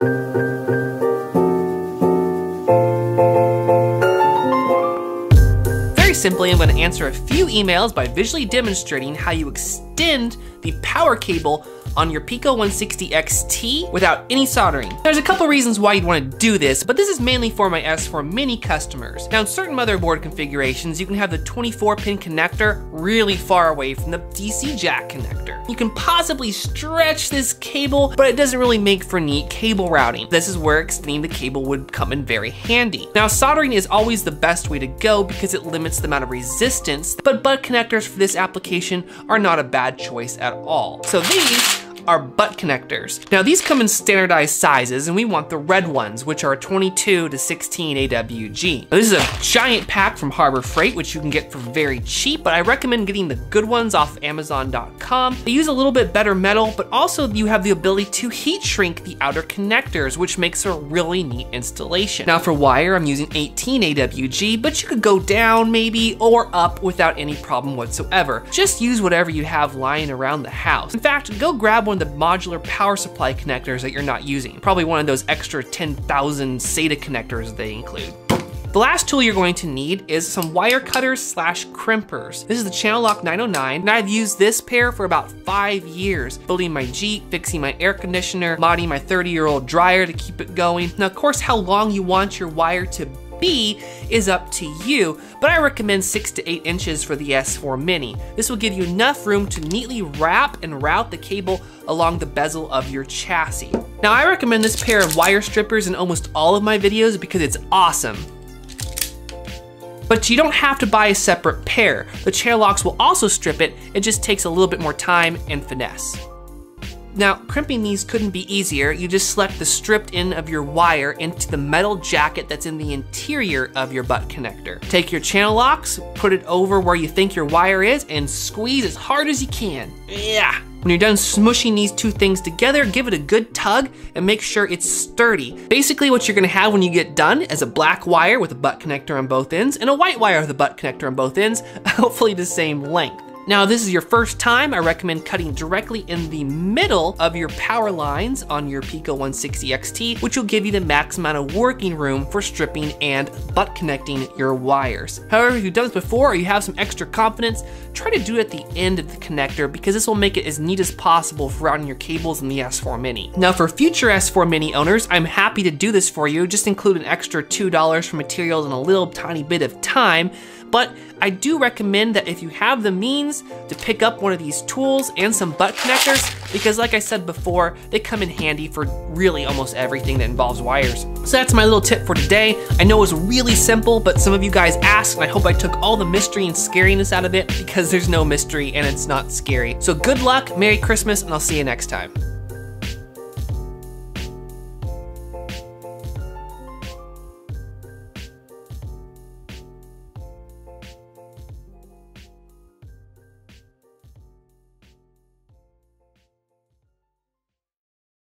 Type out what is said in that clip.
Very simply, I'm going to answer a few emails by visually demonstrating how you extend the power cable on your Pico 160 XT without any soldering. There's a couple reasons why you'd want to do this, but this is mainly for my S4 Mini customers. Now in certain motherboard configurations, you can have the 24-pin connector really far away from the DC jack connector. You can possibly stretch this cable, but it doesn't really make for neat cable routing. This is where extending the cable would come in very handy. Now soldering is always the best way to go because it limits the amount of resistance, but butt connectors for this application are not a bad choice at all. So these are butt connectors. Now these come in standardized sizes and we want the red ones, which are 22 to 16 AWG. Now, this is a giant pack from Harbor Freight, which you can get for very cheap, but I recommend getting the good ones off Amazon.com. They use a little bit better metal, but also you have the ability to heat shrink the outer connectors, which makes a really neat installation. Now for wire, I'm using 18 AWG, but you could go down maybe or up without any problem whatsoever. Just use whatever you have lying around the house. In fact, go grab one the modular power supply connectors that you're not using. Probably one of those extra 10,000 SATA connectors they include. The last tool you're going to need is some wire cutters / crimpers. This is the Channel Lock 909, and I've used this pair for about 5 years, building my Jeep, fixing my air conditioner, modding my 30-year-old dryer to keep it going. Now, of course, how long you want your wire to be is up to you, but I recommend 6 to 8 inches for the S4 Mini. This will give you enough room to neatly wrap and route the cable along the bezel of your chassis. Now I recommend this pair of wire strippers in almost all of my videos because it's awesome. But you don't have to buy a separate pair. The Channel Locks will also strip it. It just takes a little bit more time and finesse. Now, crimping these couldn't be easier. You just select the stripped end of your wire into the metal jacket that's in the interior of your butt connector. Take your Channel Locks, put it over where you think your wire is, and squeeze as hard as you can. Yeah! When you're done smushing these two things together, give it a good tug and make sure it's sturdy. Basically what you're gonna have when you get done is a black wire with a butt connector on both ends and a white wire with a butt connector on both ends, hopefully the same length. Now, if this is your first time, I recommend cutting directly in the middle of your power lines on your Pico 160 XT, which will give you the max amount of working room for stripping and butt connecting your wires. However, if you've done this before or you have some extra confidence, try to do it at the end of the connector because this will make it as neat as possible for routing your cables in the S4 Mini. Now, for future S4 Mini owners, I'm happy to do this for you. Just include an extra $2 for materials and a little tiny bit of time. But I do recommend that if you have the means to pick up one of these tools and some butt connectors, because like I said before, they come in handy for really almost everything that involves wires. So that's my little tip for today. I know it was really simple, but some of you guys asked, and I hope I took all the mystery and scariness out of it because there's no mystery and it's not scary. So good luck, Merry Christmas, and I'll see you next time.